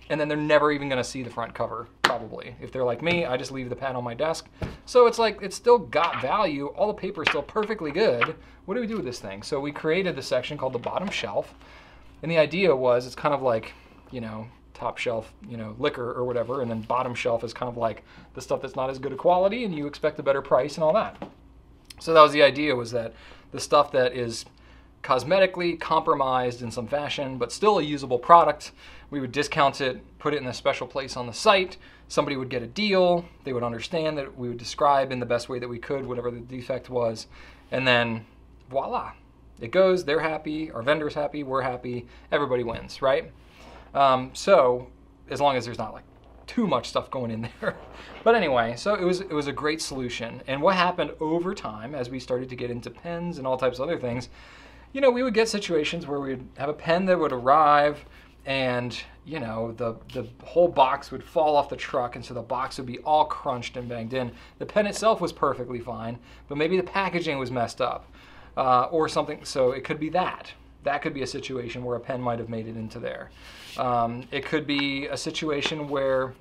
And then they're never even going to see the front cover, probably. If they're like me, I just leave the pad on my desk. So it's like, it's still got value. All the paper is still perfectly good. What do we do with this thing? So we created this section called the bottom shelf. And the idea was it's kind of like, you know, top shelf, you know, liquor or whatever, and then bottom shelf is kind of like the stuff that's not as good a quality and you expect a better price and all that. So that was the idea, was that the stuff that is cosmetically compromised in some fashion but still a usable product, we would discount it, put it in a special place on the site. Somebody would get a deal. They would understand that we would describe in the best way that we could whatever the defect was, and then voila, it goes. They're happy, our vendor's happy, we're happy, everybody wins, right? So as long as there's not like too much stuff going in there. But anyway, so it was a great solution. And what happened over time as we started to get into pens and all types of other things, you know, we would get situations where we would have a pen that would arrive and, you know, the whole box would fall off the truck, and so the box would be all crunched and banged in. The pen itself was perfectly fine, but maybe the packaging was messed up or something. So it could be that. That could be a situation where a pen might have made it into there. It could be a situation where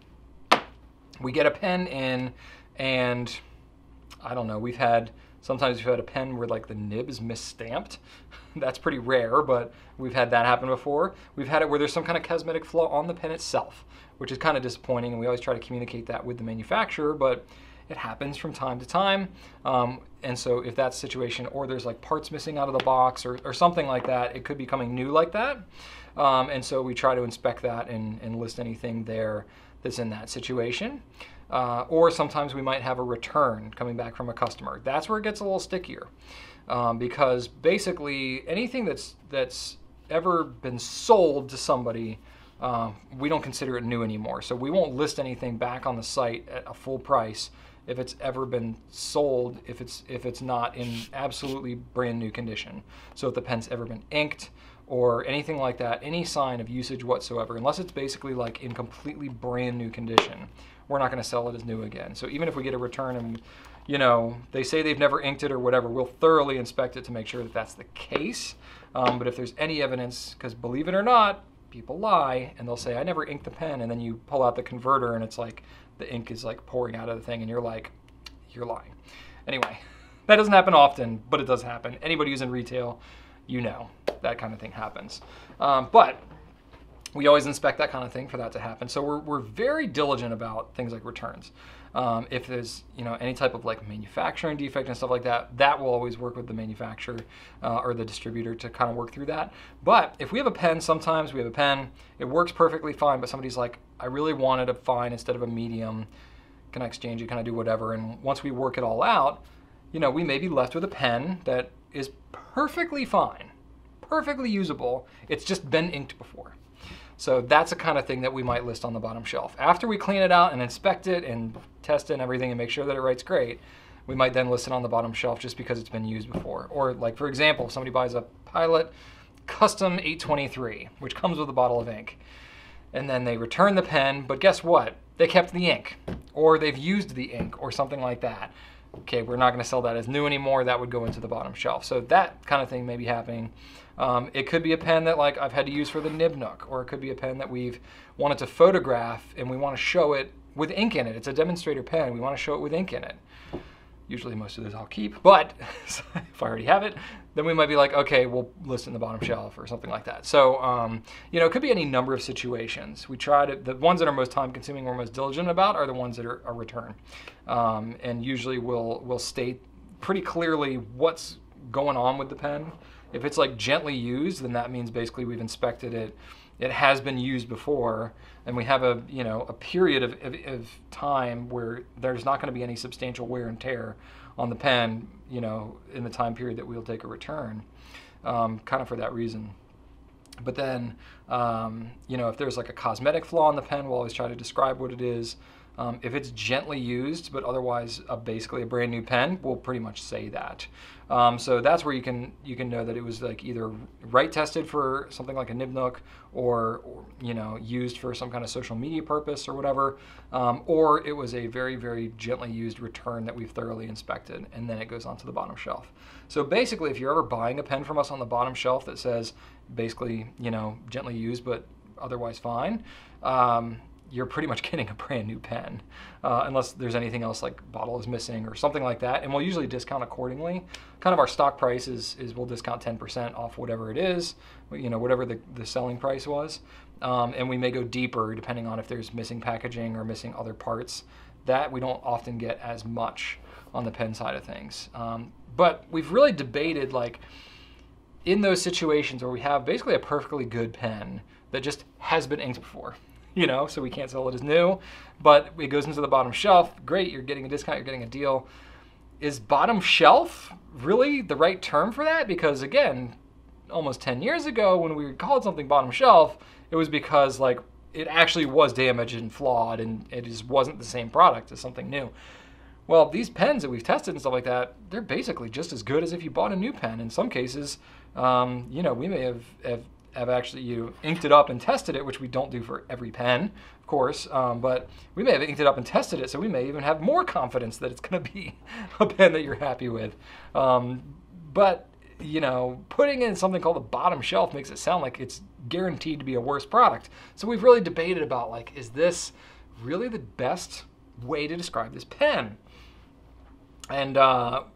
we get a pen in and, I don't know, sometimes we've had a pen where like the nib is misstamped. That's pretty rare, but we've had that happen before. We've had it where there's some kind of cosmetic flaw on the pen itself, which is kind of disappointing, and we always try to communicate that with the manufacturer, but it happens from time to time. And so if that's a situation, or there's like parts missing out of the box or something like that, it could be coming new like that. And so we try to inspect that and list anything there that's in that situation. Or sometimes we might have a return coming back from a customer. That's where it gets a little stickier, because basically anything that's ever been sold to somebody, we don't consider it new anymore. So we won't list anything back on the site at a full price if it's ever been sold, if it's not in absolutely brand new condition. So if the pen's ever been inked or anything like that, any sign of usage whatsoever, unless it's basically like in completely brand new condition, we're not going to sell it as new again. So even if we get a return and, you know, they say they've never inked it or whatever, we'll thoroughly inspect it to make sure that that's the case. But if there's any evidence, because believe it or not, people lie and they'll say, I never inked the pen. And then you pull out the converter and it's like the ink is like pouring out of the thing and you're like, you're lying. Anyway, that doesn't happen often, but it does happen. Anybody who's in retail, you know, that kind of thing happens. But we always inspect that kind of thing for that to happen. So we're very diligent about things like returns. If there's, you know, any type of like manufacturing defect and stuff like that, that will always work with the manufacturer or the distributor to kind of work through that. But if we have a pen, sometimes we have a pen, it works perfectly fine, but somebody's like, I really wanted a fine instead of a medium. Can I exchange it? Can I do whatever? And once we work it all out, you know, we may be left with a pen that is perfectly fine, perfectly usable. It's just been inked before. So that's the kind of thing that we might list on the bottom shelf. After we clean it out and inspect it and test it and everything and make sure that it writes great, we might then list it on the bottom shelf just because it's been used before. Or like, for example, if somebody buys a Pilot Custom 823, which comes with a bottle of ink, and then they return the pen, but guess what? They kept the ink, or they've used the ink or something like that. Okay, we're not gonna sell that as new anymore. That would go into the bottom shelf. So that kind of thing may be happening. It could be a pen that like I've had to use for the Nib Nook, or it could be a pen that we've wanted to photograph and we want to show it with ink in it. It's a demonstrator pen. We want to show it with ink in it. Usually most of those I'll keep, but if I already have it, then we might be like, okay, we'll list it in the bottom shelf or something like that. So, you know, it could be any number of situations. We try to, the ones that are most time consuming or most diligent about are the ones that are a return. And usually we'll state pretty clearly what's going on with the pen. If it's like gently used, then that means basically we've inspected it. It has been used before, and we have a, you know, a period of time where there's not going to be any substantial wear and tear on the pen, you know, in the time period that we'll take a return, kind of for that reason. But then, you know, if there's like a cosmetic flaw in the pen, we'll always try to describe what it is. If it's gently used, but otherwise basically a brand new pen, we'll pretty much say that. So that's where you can know that it was like either right tested for something like a Nib Nook, or you know, used for some kind of social media purpose or whatever, or it was a very, very gently used return that we've thoroughly inspected, and then it goes onto the bottom shelf. So basically, if you're ever buying a pen from us on the bottom shelf that says basically, you know, gently used but otherwise fine, you're pretty much getting a brand new pen, unless there's anything else like bottle is missing or something like that. And we'll usually discount accordingly. Kind of our stock price is we'll discount 10% off whatever it is, you know, whatever the selling price was. And we may go deeper depending on if there's missing packaging or missing other parts. That we don't often get as much on the pen side of things. But we've really debated, like, in those situations where we have basically a perfectly good pen that just has been inked before, you know, so we can't sell it as new, but it goes into the bottom shelf. Great, you're getting a discount, you're getting a deal. Is bottom shelf really the right term for that? Because again, almost 10 years ago when we called something bottom shelf, it was because like it actually was damaged and flawed and it just wasn't the same product as something new. Well, these pens that we've tested and stuff like that, they're basically just as good as if you bought a new pen. In some cases, you know, we may have actually inked it up and tested it, which we don't do for every pen, of course, but we may have inked it up and tested it, so we may even have more confidence that it's going to be a pen that you're happy with. But, you know, putting in something called the bottom shelf makes it sound like it's guaranteed to be a worse product. So we've really debated about, like, is this really the best way to describe this pen? And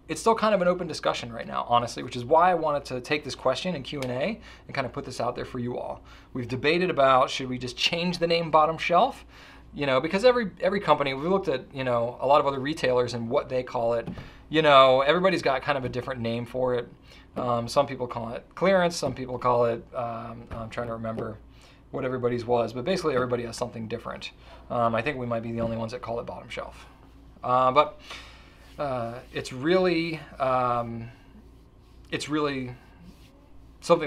it's still kind of an open discussion right now, honestly, which is why I wanted to take this question in Q&A and kind of put this out there for you all. We've debated about, should we just change the name bottom shelf? You know, because every company, we looked at, you know, a lot of other retailers and what they call it. You know, everybody's got kind of a different name for it. Some people call it clearance. Some people call it, I'm trying to remember what everybody's was, but basically everybody has something different. I think we might be the only ones that call it bottom shelf. But it's really something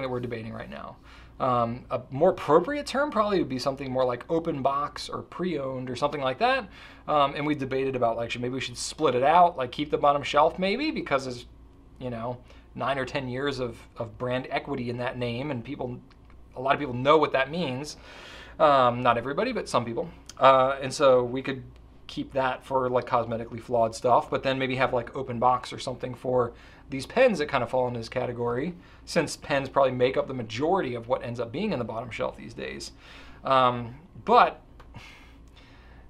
that we're debating right now. A more appropriate term probably would be something more like open box or pre-owned or something like that. And we debated about, like, maybe we should split it out, like keep the bottom shelf maybe, because there's, you know, 9 or 10 years of brand equity in that name, and people, a lot of people know what that means. Not everybody, but some people. And so we could keep that for like cosmetically flawed stuff, but then maybe have like open box or something for these pens that kind of fall into this category, since pens probably make up the majority of what ends up being in the bottom shelf these days. But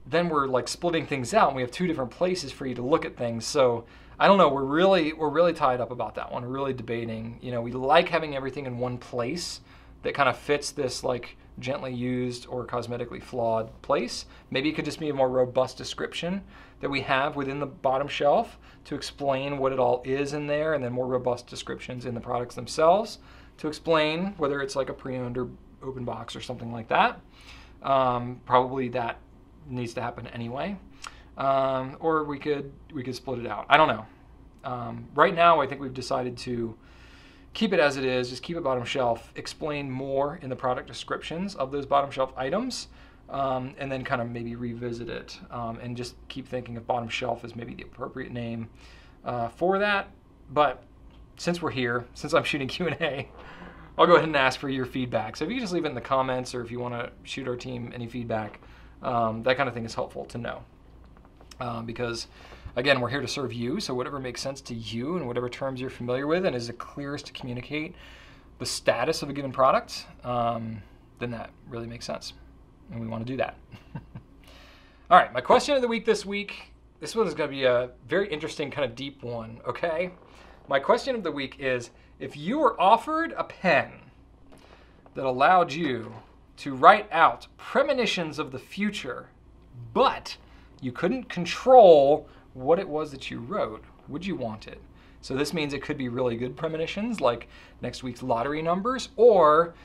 then we're like splitting things out, and we have two different places for you to look at things. So I don't know, we're really tied up about that one. We're really debating, you know, we like having everything in one place that kind of fits this like gently used or cosmetically flawed place. Maybe it could just be a more robust description that we have within the bottom shelf to explain what it all is in there, and then more robust descriptions in the products themselves to explain whether it's like a pre-owned or open box or something like that. Probably that needs to happen anyway. Or we could split it out. I don't know. Right now I think we've decided to keep it as it is, just keep it bottom shelf, explain more in the product descriptions of those bottom shelf items, and then kind of maybe revisit it, and just keep thinking of bottom shelf as maybe the appropriate name for that. But since we're here, since I'm shooting Q&A, I'll go ahead and ask for your feedback. So if you can just leave it in the comments, or if you want to shoot our team any feedback, that kind of thing is helpful to know. Because again, we're here to serve you, so whatever makes sense to you and whatever terms you're familiar with and is the clearest to communicate the status of a given product, then that really makes sense. And we want to do that. All right, my question of the week this week. This one is going to be a very interesting, kind of deep one, okay? My question of the week is, if you were offered a pen that allowed you to write out premonitions of the future, but you couldn't control what it was that you wrote, would you want it? So this means it could be really good premonitions, like next week's lottery numbers, or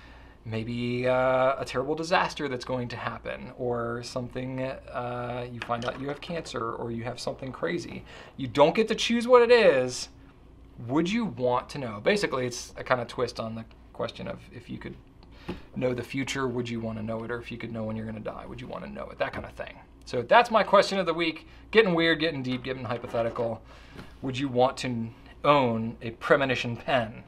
maybe a terrible disaster that's going to happen, or something, you find out you have cancer, or you have something crazy. You don't get to choose what it is. Would you want to know? Basically, it's a kind of twist on the question of if you could know the future, would you want to know it? Or if you could know when you're going to die, would you want to know it? That kind of thing. So that's my question of the week. Getting weird, getting deep, getting hypothetical. Would you want to own a premonition pen?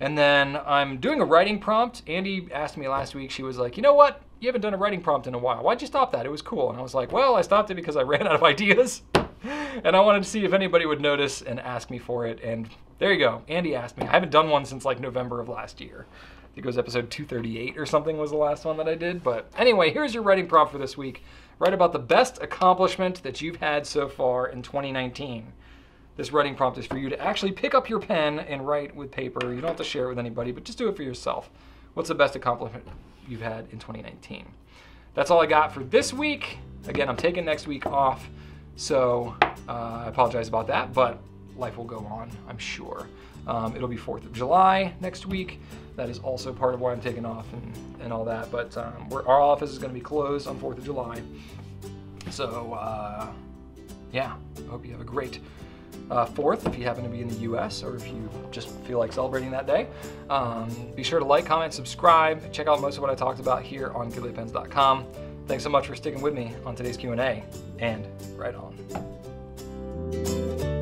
And then I'm doing a writing prompt. Andy asked me last week, she was like, you know what? You haven't done a writing prompt in a while. Why'd you stop that? It was cool. And I was like, well, I stopped it because I ran out of ideas. And I wanted to see if anybody would notice and ask me for it. And there you go. Andy asked me. I haven't done one since like November of last year. I think it was episode 238 or something was the last one that I did. But anyway, here's your writing prompt for this week. Write about the best accomplishment that you've had so far in 2019. This writing prompt is for you to actually pick up your pen and write with paper. You don't have to share it with anybody, but just do it for yourself. What's the best accomplishment you've had in 2019? That's all I got for this week. Again, I'm taking next week off, so I apologize about that, but life will go on, I'm sure. It'll be 4th of July next week. That is also part of why I'm taking off and all that, but our office is gonna be closed on 4th of July. So yeah, I hope you have a great 4th if you happen to be in the US or if you just feel like celebrating that day. Be sure to like, comment, subscribe, check out most of what I talked about here on GouletPens.com. Thanks so much for sticking with me on today's Q&A, and right on.